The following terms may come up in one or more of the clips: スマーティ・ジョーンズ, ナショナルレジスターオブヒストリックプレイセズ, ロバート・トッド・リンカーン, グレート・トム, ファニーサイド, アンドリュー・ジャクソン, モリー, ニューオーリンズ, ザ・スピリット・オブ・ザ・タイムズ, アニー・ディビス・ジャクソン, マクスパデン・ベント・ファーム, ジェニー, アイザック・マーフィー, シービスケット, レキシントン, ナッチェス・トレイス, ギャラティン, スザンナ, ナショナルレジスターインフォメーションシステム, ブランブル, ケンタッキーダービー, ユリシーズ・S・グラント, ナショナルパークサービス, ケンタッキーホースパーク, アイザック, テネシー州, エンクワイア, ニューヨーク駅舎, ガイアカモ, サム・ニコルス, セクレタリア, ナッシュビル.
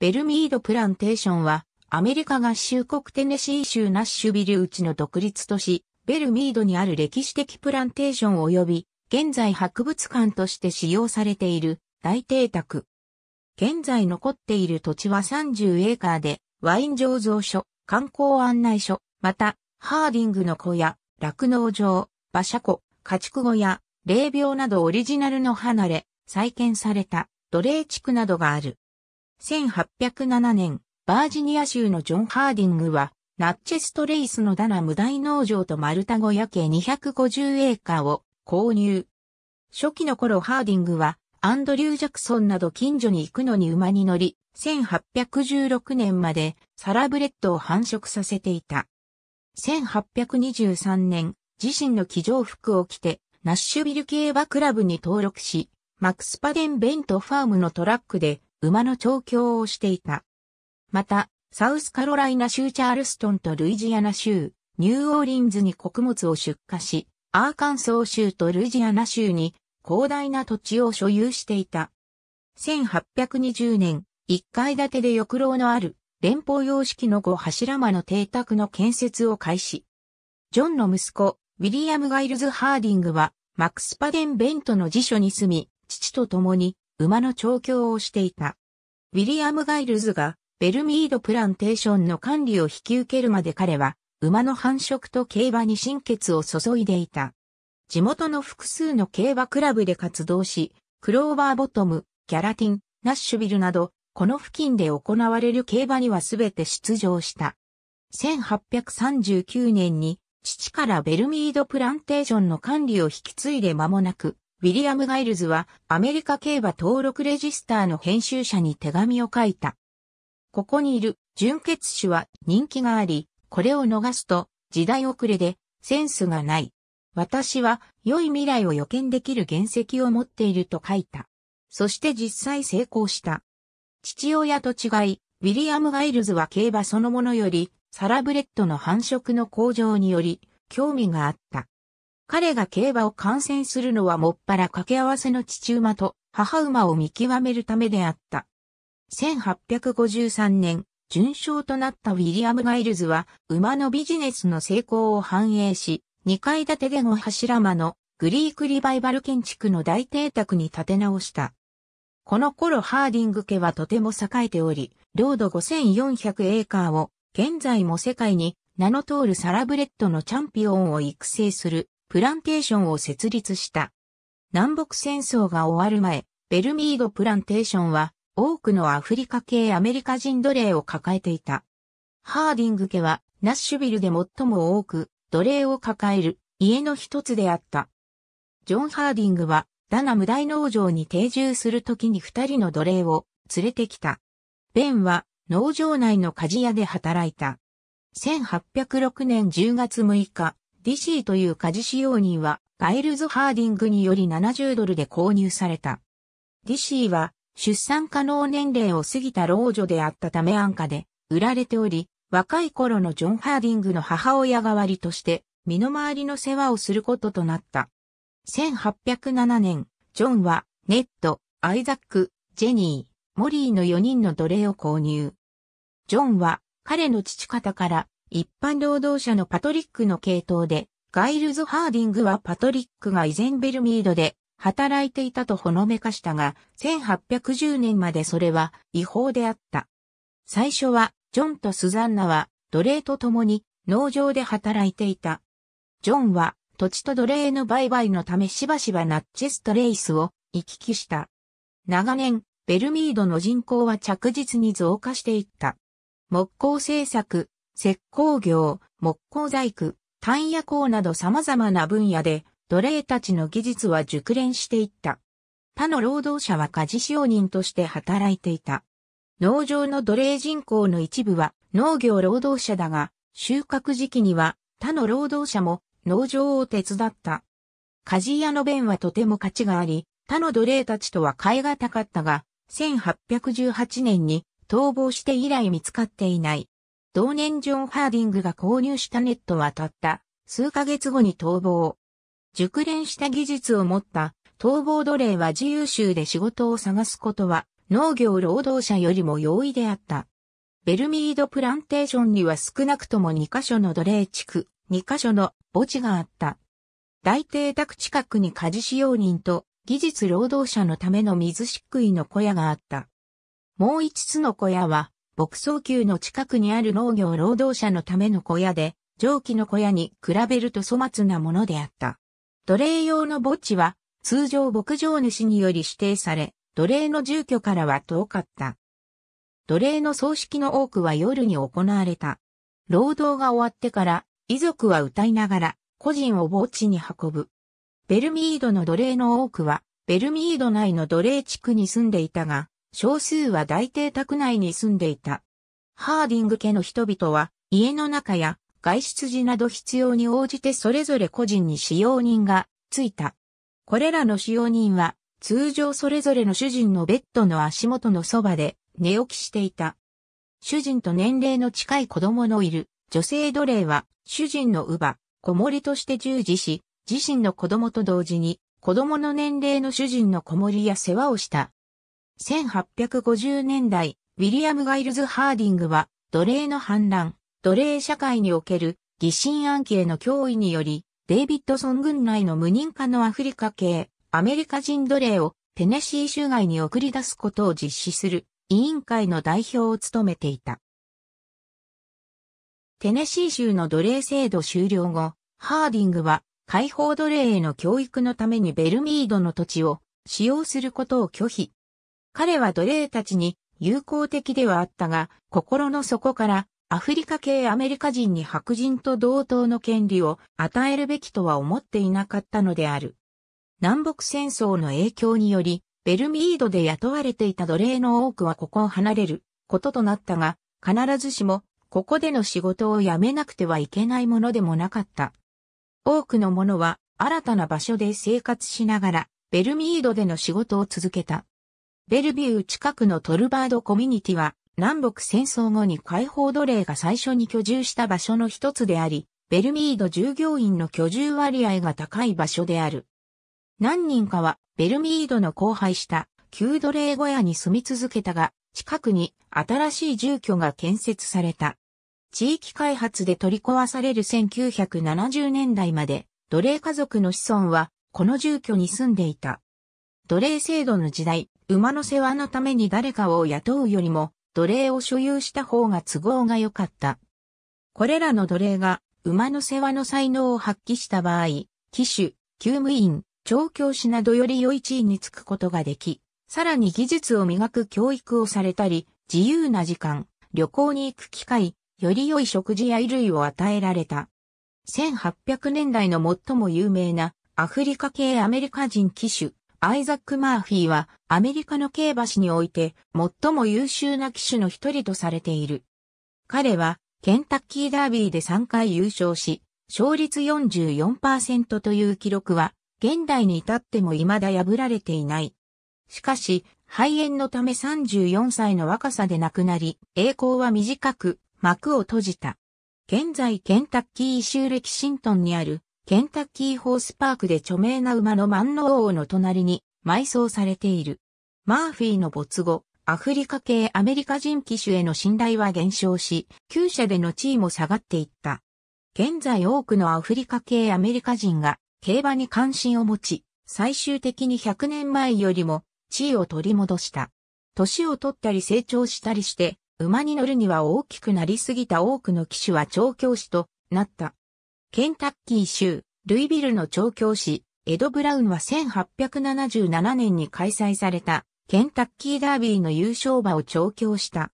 ベルミード・プランテーションは、アメリカ合衆国テネシー州ナッシュビル内の独立都市、ベルミードにある歴史的プランテーション及び、現在博物館として使用されている大邸宅。現在残っている土地は30エーカーで、ワイン醸造所、観光案内所、また、ハーディングの小屋、酪農場、馬車庫、家畜小屋、霊廟などオリジナルの離れ、再建された奴隷地区などがある。1807年、バージニア州のジョン・ハーディングは、ナッチェストレイスのダナム大農場と丸太小屋計250エーカーを購入。初期の頃ハーディングは、アンドリュー・ジャクソンなど近所に行くのに馬に乗り、1816年までサラブレッドを繁殖させていた。1823年、自身の騎乗服を着て、ナッシュビル競馬クラブに登録し、マクスパデン・ベント・ファームのトラックで馬の調教をしていた。また、サウスカロライナ州チャールストンとルイジアナ州、ニューオーリンズに穀物を出荷し、アーカンソー州とルイジアナ州に、広大な土地を所有していた。1820年、1階建てで翼廊のある連邦様式の5柱間の邸宅の建設を開始。ジョンの息子、ウィリアム・ガイルズ・ハーディングは、マクスパデン・ベントの寺所に住み、父と共に馬の調教をしていた。ウィリアム・ガイルズが、ベルミード・プランテーションの管理を引き受けるまで彼は、馬の繁殖と競馬に心血を注いでいた。地元の複数の競馬クラブで活動し、クローバーボトム、キャラティン、ナッシュビルなど、この付近で行われる競馬にはすべて出場した。1839年に、父からベルミードプランテーションの管理を引き継いで間もなく、ウィリアム・ガイルズはアメリカ競馬登録レジスターの編集者に手紙を書いた。ここにいる純血種は人気があり、これを逃すと時代遅れでセンスがない。私は良い未来を予見できる原石を持っていると書いた。そして実際成功した。父親と違い、ウィリアム・ガイルズは競馬そのものより、サラブレッドの繁殖の向上により、興味があった。彼が競馬を観戦するのはもっぱら掛け合わせの父馬と母馬を見極めるためであった。1853年、準賞となったウィリアム・ガイルズは、馬のビジネスの成功を反映し、2階建てで5柱間のグリークリバイバル建築の大邸宅に建て直した。この頃ハーディング家はとても栄えており、領土5400エーカーを現在も世界に名の通るサラブレッドのチャンピオンを育成するプランテーションを設立した。南北戦争が終わる前、ベルミードプランテーションは多くのアフリカ系アメリカ人奴隷を抱えていた。ハーディング家はナッシュビルで最も多く、奴隷を抱える家の一つであった。ジョン・ハーディングはダナム大農場に定住するときに2人の奴隷を連れてきた。ベンは農場内の鍛冶屋で働いた。1806年10月6日、ディシーという鍛冶使用人はガイルズ・ハーディングにより$70で購入された。ディシーは出産可能年齢を過ぎた老女であったため安価で売られており、若い頃のジョン・ハーディングの母親代わりとして、身の回りの世話をすることとなった。1807年、ジョンは、ネッド、アイザック、ジェニー、モリーの4人の奴隷を購入。ジョンは、彼の父方から、一般労働者のパトリックの系統で、ガイルズ・ハーディングはパトリックが以前ベルミードで、働いていたとほのめかしたが、1810年までそれは、違法であった。最初は、ジョンとスザンナは奴隷と共に農場で働いていた。ジョンは土地と奴隷の売買のためしばしばナッチェストレイスを行き来した。長年、ベルミードの人口は着実に増加していった。木工製作、石膏業、木工細工、単冶工など様々な分野で奴隷たちの技術は熟練していった。他の労働者は鍛冶使用人として働いていた。農場の奴隷人口の一部は農業労働者だが、収穫時期には他の労働者も農場を手伝った。鍛冶屋の弁はとても価値があり、他の奴隷たちとは買い難かったが、1818年に逃亡して以来見つかっていない。同年ジョン・ハーディングが購入したネットはたった数ヶ月後に逃亡。熟練した技術を持った逃亡奴隷は自由州で仕事を探すことは農業労働者よりも容易であった。ベルミードプランテーションには少なくとも2カ所の奴隷地区、2カ所の墓地があった。大邸宅近くに家事使用人と技術労働者のための水しっくいの小屋があった。もう5つの小屋は、牧草丘の近くにある農業労働者のための小屋で、上記の小屋に比べると粗末なものであった。奴隷用の墓地は、通常牧場主により指定され、奴隷の住居からは遠かった。奴隷の葬式の多くは夜に行われた。労働が終わってから、遺族は歌いながら、個人を墓地に運ぶ。ベルミードの奴隷の多くは、ベルミード内の奴隷地区に住んでいたが、少数は大邸宅内に住んでいた。ハーディング家の人々は、家の中や外出時など必要に応じてそれぞれ個人に使用人がついた。これらの使用人は、通常それぞれの主人のベッドの足元のそばで寝起きしていた。主人と年齢の近い子供のいる女性奴隷は、主人の乳母、子守として従事し、自身の子供と同時に、子供の年齢の主人の子守や世話をした。1850年代、ウィリアム・ガイルズ・ハーディングは、奴隷の反乱、奴隷社会における疑心暗鬼への脅威により、デイビッドソン郡内の無認可のアフリカ系、アメリカ人奴隷をテネシー州外に送り出すことを実施する委員会の代表を務めていた。テネシー州の奴隷制度終了後、ハーディングは解放奴隷への教育のためにベルミードの土地を使用することを拒否。彼は奴隷たちに友好的ではあったが、心の底からアフリカ系アメリカ人に白人と同等の権利を与えるべきとは思っていなかったのである。南北戦争の影響により、ベルミードで雇われていた奴隷の多くはここを離れることとなったが、必ずしもここでの仕事を辞めなくてはいけないものでもなかった。多くの者は新たな場所で生活しながら、ベルミードでの仕事を続けた。ベルビュー近くのトルバードコミュニティは南北戦争後に解放奴隷が最初に居住した場所の一つであり、ベルミード従業員の居住割合が高い場所である。何人かはベルミードの荒廃した旧奴隷小屋に住み続けたが、近くに新しい住居が建設された。地域開発で取り壊される1970年代まで奴隷家族の子孫はこの住居に住んでいた。奴隷制度の時代、馬の世話のために誰かを雇うよりも、奴隷を所有した方が都合が良かった。これらの奴隷が馬の世話の才能を発揮した場合、騎手、厩務員、調教師などより良い地位につくことができ、さらに技術を磨く教育をされたり、自由な時間、旅行に行く機会、より良い食事や衣類を与えられた。1800年代の最も有名なアフリカ系アメリカ人騎手、アイザック・マーフィーはアメリカの競馬史において最も優秀な騎手の一人とされている。彼はケンタッキーダービーで3回優勝し、勝率 44% という記録は現代に至っても未だ破られていない。しかし、肺炎のため34歳の若さで亡くなり、栄光は短く幕を閉じた。現在ケンタッキー州レキシントンにあるケンタッキーホースパークで著名な馬の万能王の隣に埋葬されている。マーフィーの没後、アフリカ系アメリカ人騎手への信頼は減少し、厩舎での地位も下がっていった。現在多くのアフリカ系アメリカ人が競馬に関心を持ち、最終的に100年前よりも地位を取り戻した。年を取ったり成長したりして、馬に乗るには大きくなりすぎた多くの騎手は調教師となった。ケンタッキー州、ルイビルの調教師、エド・ブラウンは1877年に開催されたケンタッキーダービーの優勝馬を調教した。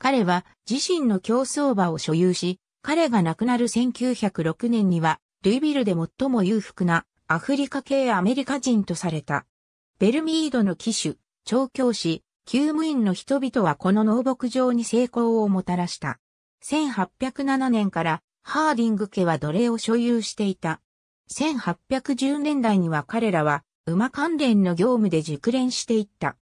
彼は自身の競走馬を所有し、彼が亡くなる1906年には、ルイビルで最も裕福なアフリカ系アメリカ人とされた。ベルミードの騎手、調教師、厩務員の人々はこの農牧場に成功をもたらした。1807年から、ハーディング家は奴隷を所有していた。1810年代には彼らは馬関連の業務で熟練していった。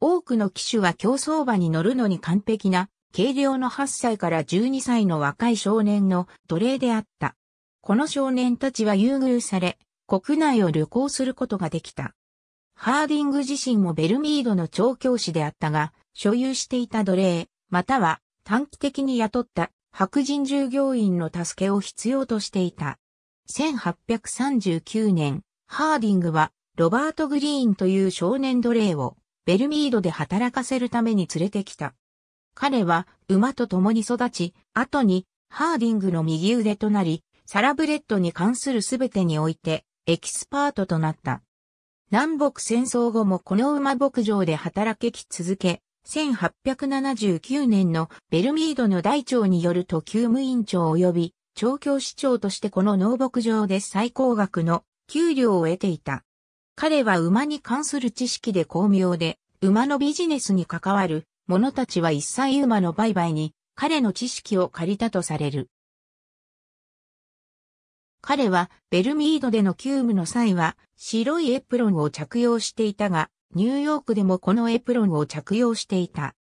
多くの騎手は競走馬に乗るのに完璧な軽量の8歳から12歳の若い少年の奴隷であった。この少年たちは優遇され、国内を旅行することができた。ハーディング自身もベルミードの調教師であったが、所有していた奴隷、または短期的に雇った白人従業員の助けを必要としていた。1839年、ハーディングはロバート・グリーンという少年奴隷をベルミードで働かせるために連れてきた。彼は馬と共に育ち、後にハーディングの右腕となり、サラブレッドに関するすべてにおいてエキスパートとなった。南北戦争後もこの馬牧場で働き続け、1879年のベルミードの大長によると厩務員長及び調教師長としてこの農牧場で最高額の給料を得ていた。彼は馬に関する知識で巧妙で、馬のビジネスに関わる者たちは一切馬の売買に彼の知識を借りたとされる。彼はベルミードでの厩務の際は白いエプロンを着用していたが、ニューヨークでもこのエプロンを着用していた。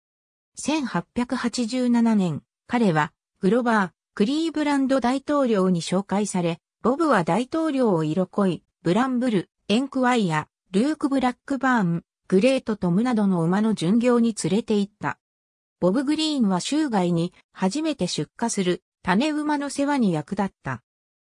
1887年、彼はグロバー、クリーブランド大統領に紹介され、ボブは大統領を色恋、ブランブル、エンクワイア、ルーク・ブラックバーン、グレート・トムなどの馬の巡業に連れて行った。ボブ・グリーンは州外に初めて出荷する種馬の世話に役立った。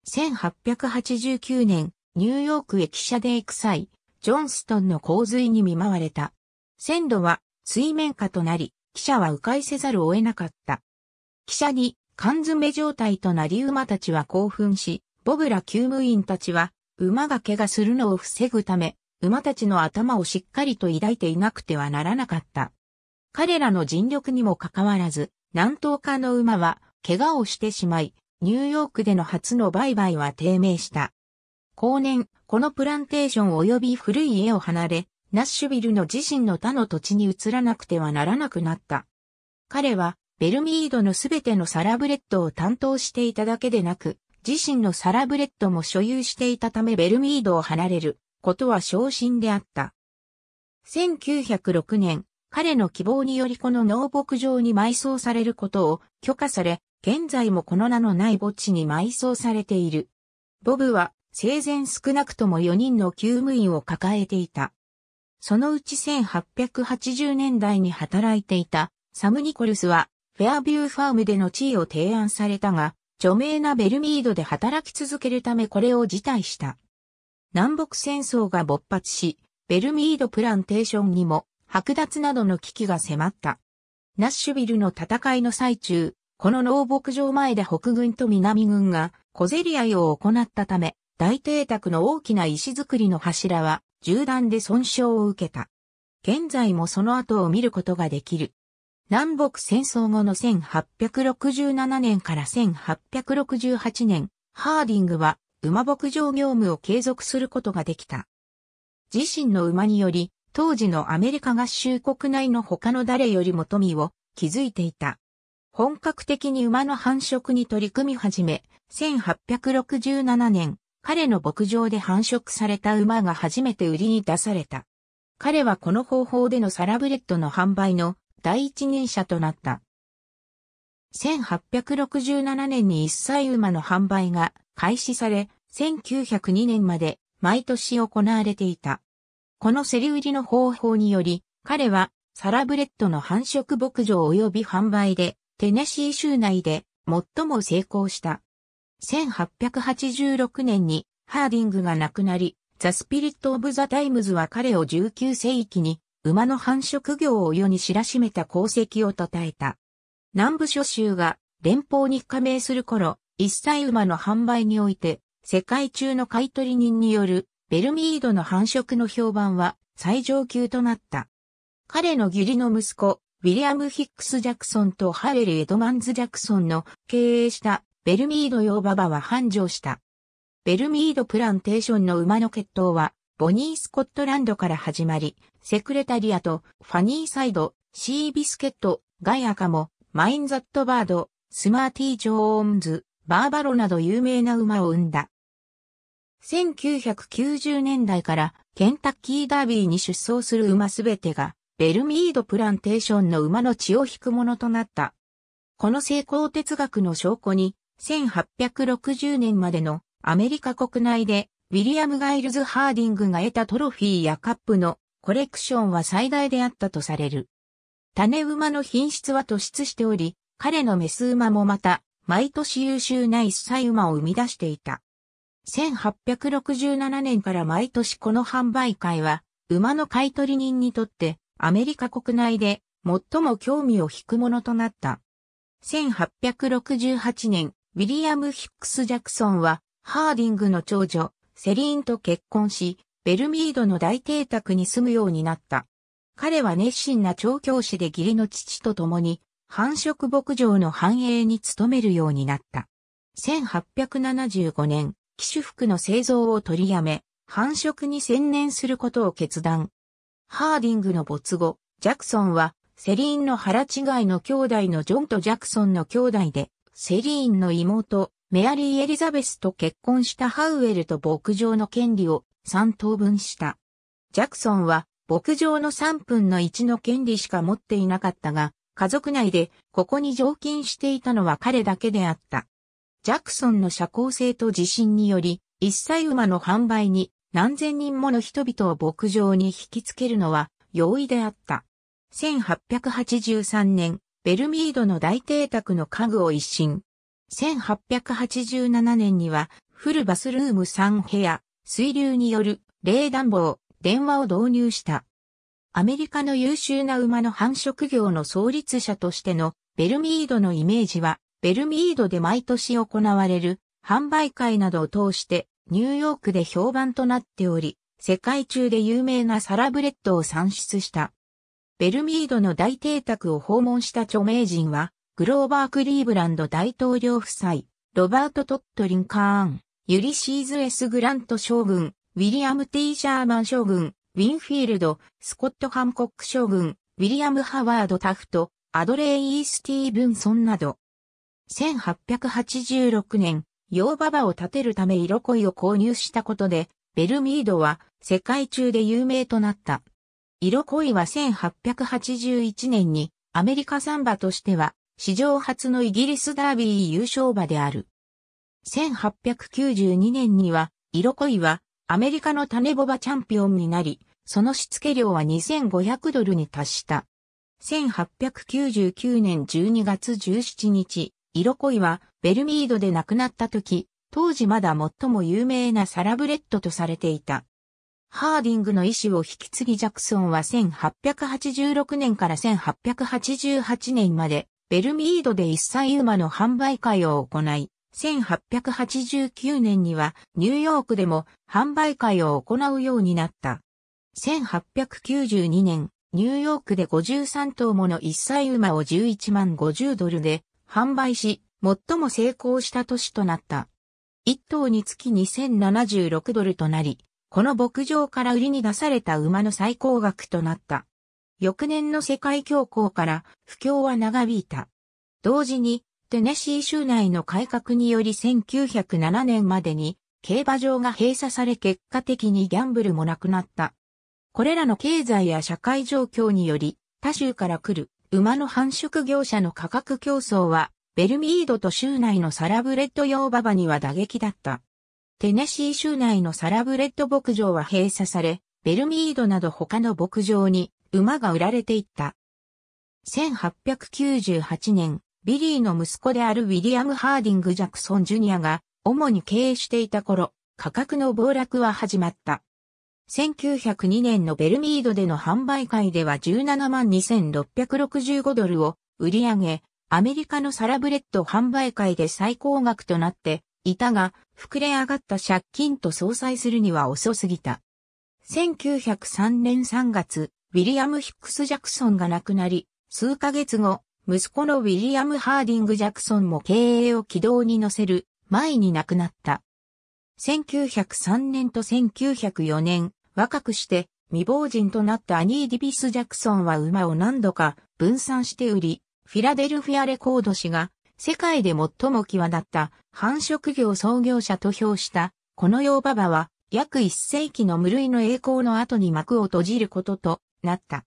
1889年、ニューヨーク駅舎で行く際、ジョンストンの洪水に見舞われた。線路は水面下となり、汽車は迂回せざるを得なかった。汽車に缶詰状態となり馬たちは興奮し、ボブら厩務員たちは馬が怪我するのを防ぐため、馬たちの頭をしっかりと抱いていなくてはならなかった。彼らの尽力にもかかわらず、何頭かの馬は怪我をしてしまい、ニューヨークでの初の売買は低迷した。後年、このプランテーション及び古い家を離れ、ナッシュビルの自身の他の土地に移らなくてはならなくなった。彼は、ベルミードのすべてのサラブレッドを担当していただけでなく、自身のサラブレッドも所有していたためベルミードを離れることは昇進であった。1906年、彼の希望によりこの農牧場に埋葬されることを許可され、現在もこの名のない墓地に埋葬されている。ボブは、生前少なくとも4人の厩務員を抱えていた。そのうち1880年代に働いていたサム・ニコルスはフェアビューファームでの地位を提案されたが、著名なベルミードで働き続けるためこれを辞退した。南北戦争が勃発し、ベルミードプランテーションにも剥奪などの危機が迫った。ナッシュビルの戦いの最中、この農牧場前で北軍と南軍が小競り合いを行ったため、大邸宅の大きな石造りの柱は銃弾で損傷を受けた。現在もその跡を見ることができる。南北戦争後の1867年から1868年、ハーディングは馬牧場業務を継続することができた。自身の馬により、当時のアメリカ合衆国内の他の誰よりも富を築いていた。本格的に馬の繁殖に取り組み始め、1867年、彼の牧場で繁殖された馬が初めて売りに出された。彼はこの方法でのサラブレッドの販売の第一人者となった。1867年に一歳馬の販売が開始され、1902年まで毎年行われていた。この競り売りの方法により、彼はサラブレッドの繁殖牧場及び販売でテネシー州内で最も成功した。1886年にハーディングが亡くなり、ザ・スピリット・オブ・ザ・タイムズは彼を19世紀に馬の繁殖業を世に知らしめた功績を称えた。南部諸州が連邦に加盟する頃、一歳馬の販売において世界中の買取人によるベルミードの繁殖の評判は最上級となった。彼の義理の息子、ウィリアム・ヒックス・ジャクソンとハレル・エドマンズ・ジャクソンの経営したベルミード用馬場は繁盛した。ベルミードプランテーションの馬の血統は、ボニー・スコットランドから始まり、セクレタリアとファニーサイド、シービスケット、ガイアカモ、マイン・ザット・バード、スマーティ・ジョーンズ、バーバロなど有名な馬を生んだ。1990年代からケンタッキーダービーに出走する馬すべてが、ベルミードプランテーションの馬の血を引くものとなった。この成功哲学の証拠に、1860年までのアメリカ国内でウィリアム・ガイルズ・ハーディングが得たトロフィーやカップのコレクションは最大であったとされる。種馬の品質は突出しており、彼のメス馬もまた、毎年優秀な一歳馬を生み出していた。1867年から毎年この販売会は、馬の買取人にとって、アメリカ国内で最も興味を引くものとなった。1868年、ウィリアム・ヒックス・ジャクソンは、ハーディングの長女、セリーンと結婚し、ベルミードの大邸宅に住むようになった。彼は熱心な調教師で義理の父と共に、繁殖牧場の繁栄に努めるようになった。1875年、騎手服の製造を取りやめ、繁殖に専念することを決断。ハーディングの没後、ジャクソンは、セリーンの腹違いの兄弟のジョンとジャクソンの兄弟で、セリーンの妹、メアリー・エリザベスと結婚したハウエルと牧場の権利を3等分した。ジャクソンは、牧場の3分の1の権利しか持っていなかったが、家族内でここに常勤していたのは彼だけであった。ジャクソンの社交性と自信により、一歳馬の販売に何千人もの人々を牧場に引きつけるのは容易であった。1883年、ベルミードの大邸宅の家具を一新。1887年には、フルバスルーム3部屋、水流による冷暖房、電話を導入した。アメリカの優秀な馬の繁殖業の創立者としてのベルミードのイメージは、ベルミードで毎年行われる販売会などを通してニューヨークで評判となっており、世界中で有名なサラブレッドを産出した。ベルミードの大邸宅を訪問した著名人は、グローバー・クリーブランド大統領夫妻、ロバート・トッド・リンカーン、ユリシーズ・S・グラント将軍、ウィリアム・T・シャーマン将軍、ウィンフィールド、スコット・ハンコック将軍、ウィリアム・ハワード・タフト、アドレイ・スティーブンソンなど。1886年、洋馬場を建てるためイロコイを購入したことで、ベルミードは世界中で有名となった。イロコイは1881年にアメリカ産馬としては史上初のイギリスダービー優勝馬である。1892年には、イロコイはアメリカの種牡馬チャンピオンになり、そのしつけ料は$2,500に達した。1899年12月17日、イロコイはベルミードで亡くなった時、当時まだ最も有名なサラブレッドとされていた。ハーディングの遺志を引き継ぎジャクソンは1886年から1888年まで、ベルミードで一歳馬の販売会を行い、1889年にはニューヨークでも販売会を行うようになった。1892年、ニューヨークで53頭もの一歳馬を$110,050で販売し、最も成功した年となった。1頭につき$2,076となり、この牧場から売りに出された馬の最高額となった。翌年の世界恐慌から不況は長引いた。同時に、テネシー州内の改革により1907年までに競馬場が閉鎖され結果的にギャンブルもなくなった。これらの経済や社会状況により他州から来る馬の繁殖業者の価格競争はベルミードと州内のサラブレッド用馬場には打撃だった。テネシー州内のサラブレッド牧場は閉鎖され、ベルミードなど他の牧場に馬が売られていった。1898年、ビリーの息子であるウィリアム・ハーディング・ジャクソン・ジュニアが主に経営していた頃、価格の暴落は始まった。1902年のベルミードでの販売会では$172,665を売り上げ、アメリカのサラブレッド販売会で最高額となっていたが、膨れ上がった借金と相殺するには遅すぎた。1903年3月、ウィリアム・ヒックス・ジャクソンが亡くなり、数ヶ月後、息子のウィリアム・ハーディング・ジャクソンも経営を軌道に乗せる前に亡くなった。1903年と1904年、若くして未亡人となったアニー・ディビス・ジャクソンは馬を何度か分散して売り、フィラデルフィアレコード誌が世界で最も際立った繁殖業創業者と評した、この洋馬場は約1世紀の無類の栄光の後に幕を閉じることとなった。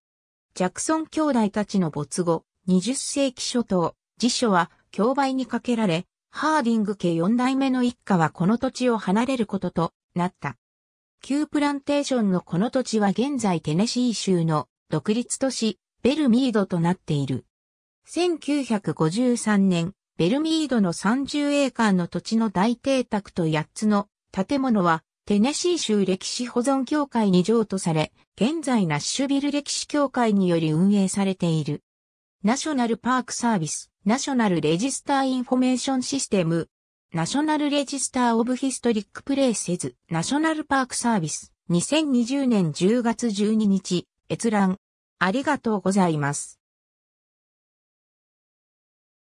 ジャクソン兄弟たちの没後、20世紀初頭、次女は競売にかけられ、ハーディング家4代目の一家はこの土地を離れることとなった。旧プランテーションのこの土地は現在テネシー州の独立都市、ベルミードとなっている。1953年、ベルミードの30エーカーの土地の大邸宅と8つの建物は、テネシー州歴史保存協会に譲渡され、現在ナッシュビル歴史協会により運営されている。ナショナルパークサービス、ナショナルレジスターインフォメーションシステム、ナショナルレジスターオブヒストリックプレイセズ、ナショナルパークサービス、2020年10月12日、閲覧。ありがとうございます。